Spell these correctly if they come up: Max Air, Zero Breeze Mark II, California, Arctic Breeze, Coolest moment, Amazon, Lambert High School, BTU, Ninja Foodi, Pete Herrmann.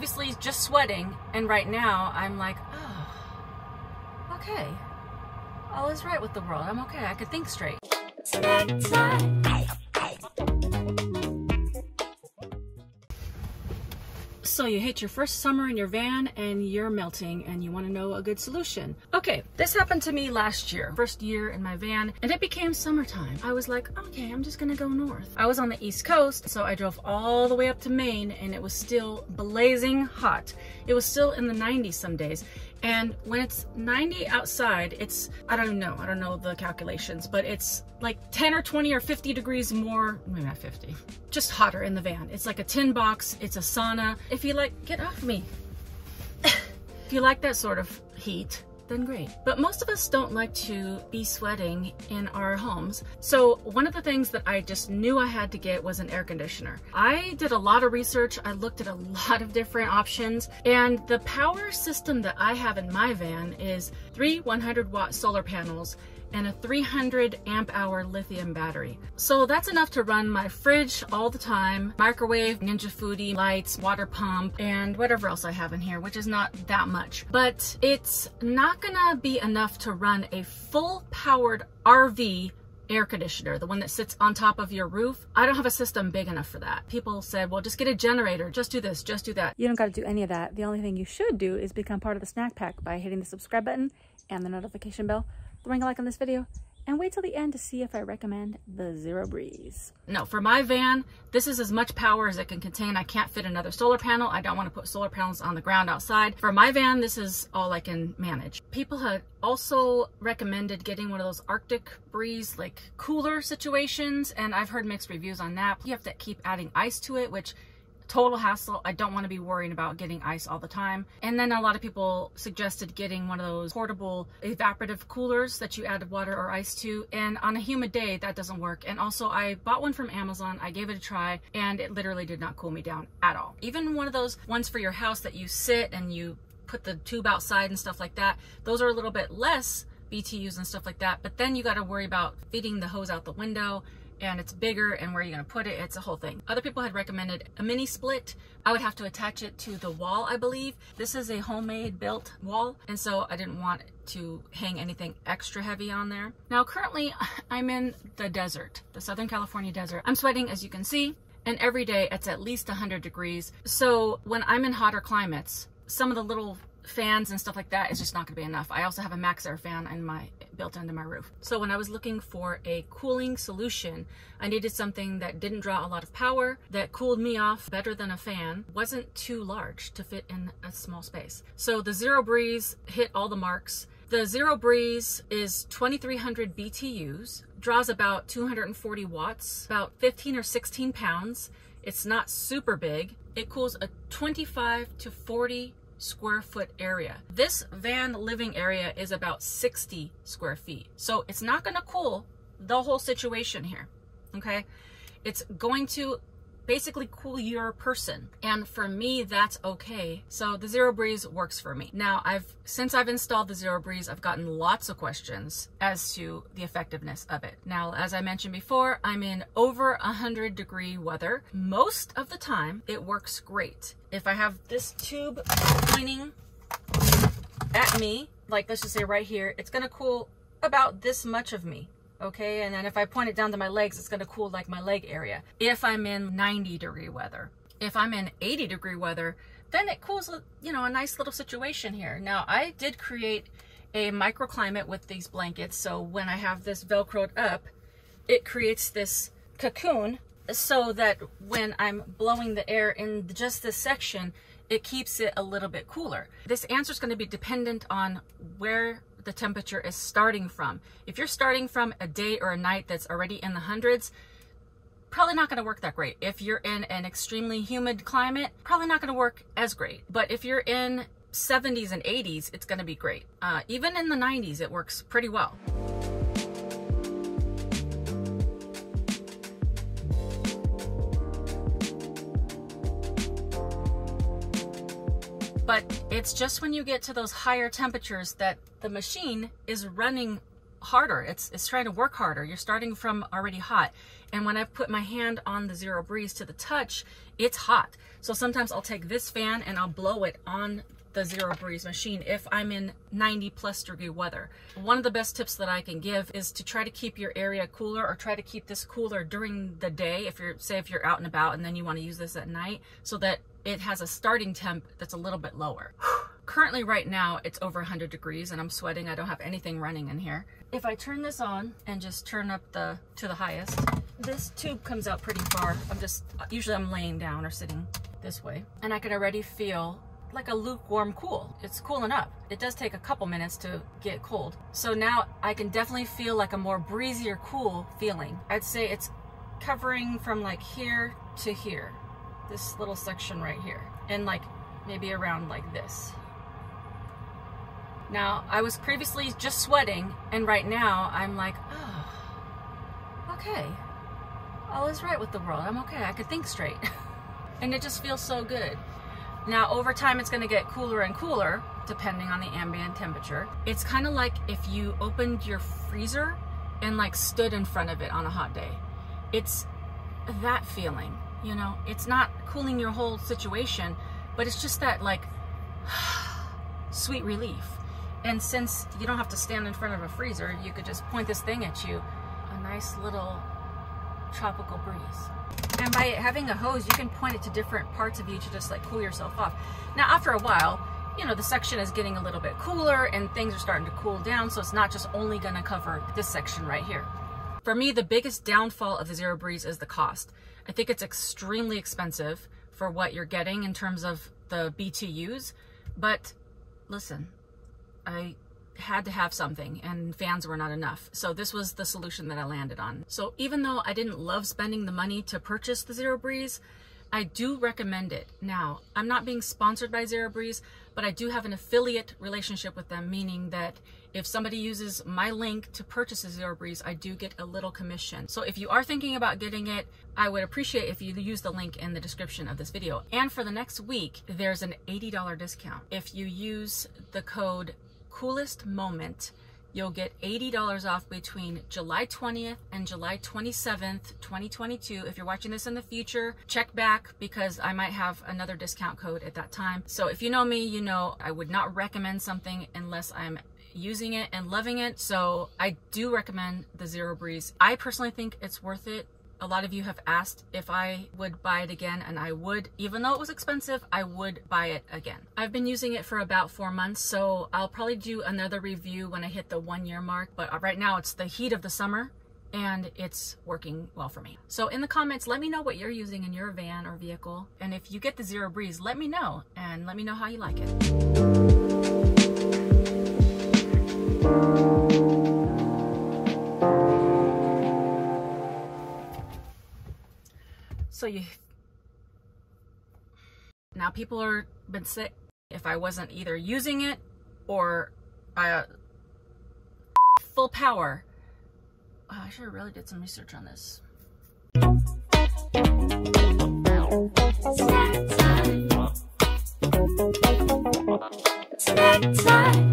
previously just sweating, and right now I'm like, oh, okay, all is right with the world. I'm okay, I could think straight. So you hit your first summer in your van and you're melting and you want to know a good solution. Okay, this happened to me last year, first year in my van, and it became summertime. I was like, okay, I'm just gonna go north. I was on the East Coast, so I drove all the way up to Maine and it was still blazing hot. It was still in the 90s some days. And when it's 90 outside, it's, I don't know the calculations, but it's like 10 or 20 or 50 degrees more, maybe not 50, just hotter in the van. It's like a tin box, it's a sauna. If you like, get off me. If you like that sort of heat, then great. But most of us don't like to be sweating in our homes. So one of the things that I just knew I had to get was an air conditioner. I did a lot of research. I looked at a lot of different options, and the power system that I have in my van is 3 100-watt solar panels and a 300 amp hour lithium battery. So that's enough to run my fridge all the time, microwave, Ninja Foodi, lights, water pump, and whatever else I have in here, which is not that much. But it's not gonna be enough to run a full powered RV air conditioner, the one that sits on top of your roof. I don't have a system big enough for that. People said, well, just get a generator, just do this, just do that. You don't gotta do any of that. The only thing you should do is become part of the snack pack by hitting the subscribe button and the notification bell. Throwing a like on this video and wait till the end to see if I recommend the Zero Breeze. No, for my van, this is as much power as it can contain. I can't fit another solar panel. I don't want to put solar panels on the ground outside. For my van, this is all I can manage. People had also recommended getting one of those Arctic Breeze like cooler situations, and I've heard mixed reviews on that. You have to keep adding ice to it, which total hassle. I don't want to be worrying about getting ice all the time. And then a lot of people suggested getting one of those portable evaporative coolers that you add water or ice to. And on a humid day, that doesn't work. And also I bought one from Amazon. I gave it a try and it literally did not cool me down at all. Even one of those ones for your house that you sit and you put the tube outside and stuff like that, those are a little bit less BTUs and stuff like that. But then you got to worry about feeding the hose out the window, and it's bigger, and where you're gonna put it, it's a whole thing. Other people had recommended a mini split. I would have to attach it to the wall, I believe. This is a homemade built wall, and so I didn't want to hang anything extra heavy on there. Now, currently, I'm in the desert, the Southern California desert. I'm sweating, as you can see, and every day it's at least 100 degrees. So when I'm in hotter climates, some of the little fans and stuff like that is just not gonna be enough. I also have a Max Air fan in my built into my roof. So when I was looking for a cooling solution, I needed something that didn't draw a lot of power, that cooled me off better than a fan, wasn't too large to fit in a small space. So the Zero Breeze hit all the marks. The Zero Breeze is 2,300 BTUs, draws about 240 watts, about 15 or 16 pounds. It's not super big. It cools a 25 to 40 square foot area. This van living area is about 60 square feet. So it's not gonna cool the whole situation here, okay? It's going to basically cool your person. And for me, that's okay. So the Zero Breeze works for me. Now, since I've installed the Zero Breeze, I've gotten lots of questions as to the effectiveness of it. Now, as I mentioned before, I'm in over 100-degree weather. Most of the time, it works great. If I have this tube pointing at me, like let's just say right here, it's gonna cool about this much of me. Okay, and then if I point it down to my legs, it's gonna cool like my leg area. If I'm in 90-degree weather, if I'm in 80-degree weather, then it cools, you know, a nice little situation here. Now, I did create a microclimate with these blankets, so when I have this Velcroed up, it creates this cocoon so that when I'm blowing the air in just this section, it keeps it a little bit cooler. This answer is gonna be dependent on where the temperature is starting from. If you're starting from a day or a night that's already in the hundreds, probably not gonna work that great. If you're in an extremely humid climate, probably not gonna work as great. But if you're in 70s and 80s, it's gonna be great. Even in the 90s, it works pretty well. But it's just when you get to those higher temperatures that the machine is running harder. It's trying to work harder. You're starting from already hot. And when I put my hand on the Zero Breeze to the touch, it's hot. So sometimes I'll take this fan and I'll blow it on the Zero Breeze machine if I'm in 90 plus degree weather. One of the best tips that I can give is to try to keep your area cooler, or try to keep this cooler during the day if you're, say if you're out and about and then you want to use this at night, so that it has a starting temp that's a little bit lower. Currently right now it's over 100 degrees and I'm sweating. I don't have anything running in here. If I turn this on and just turn up to the highest, this tube comes out pretty far. Usually I'm laying down or sitting this way, and I can already feel like a lukewarm cool. It's cooling up. It does take a couple minutes to get cold. So now I can definitely feel like a more breezier cool feeling. I'd say it's covering from like here to here, this little section right here, and like maybe around like this. Now, I was previously just sweating, and right now I'm like, oh, okay. All is right with the world. I'm okay. I could think straight. And it just feels so good. Now, over time, it's going to get cooler and cooler, depending on the ambient temperature. It's kind of like if you opened your freezer and like stood in front of it on a hot day. It's that feeling, you know? It's not cooling your whole situation, but it's just that like sweet relief. And since you don't have to stand in front of a freezer, you could just point this thing at you. A nice little tropical breeze. And by having a hose, you can point it to different parts of you to just like cool yourself off. Now, after a while, you know, the section is getting a little bit cooler and things are starting to cool down. So it's not just only going to cover this section right here. For me, the biggest downfall of the Zero Breeze is the cost. I think it's extremely expensive for what you're getting in terms of the BTUs, but listen, I had to have something, and fans were not enough. So this was the solution that I landed on. So even though I didn't love spending the money to purchase the Zero Breeze, I do recommend it. Now, I'm not being sponsored by Zero Breeze, but I do have an affiliate relationship with them, meaning that if somebody uses my link to purchase a Zero Breeze, I do get a little commission. So if you are thinking about getting it, I would appreciate if you use the link in the description of this video. And for the next week, there's an $80 discount. If you use the code Coolest Moment, you'll get $80 off between July 20th and July 27th, 2022. If you're watching this in the future, check back because I might have another discount code at that time. So if you know me, you know I would not recommend something unless I'm using it and loving it. So I do recommend the Zero Breeze. I personally think it's worth it. A lot of you have asked if I would buy it again, and I would. Even though it was expensive, I would buy it again. I've been using it for about 4 months, so I'll probably do another review when I hit the 1 year mark, but right now it's the heat of the summer and it's working well for me. So in the comments, let me know what you're using in your van or vehicle, and if you get the Zero Breeze, let me know, and let me know how you like it. So now people are been sick if I wasn't either using it or full power. Oh, I should have really did some research on this. Snack time. Snack time.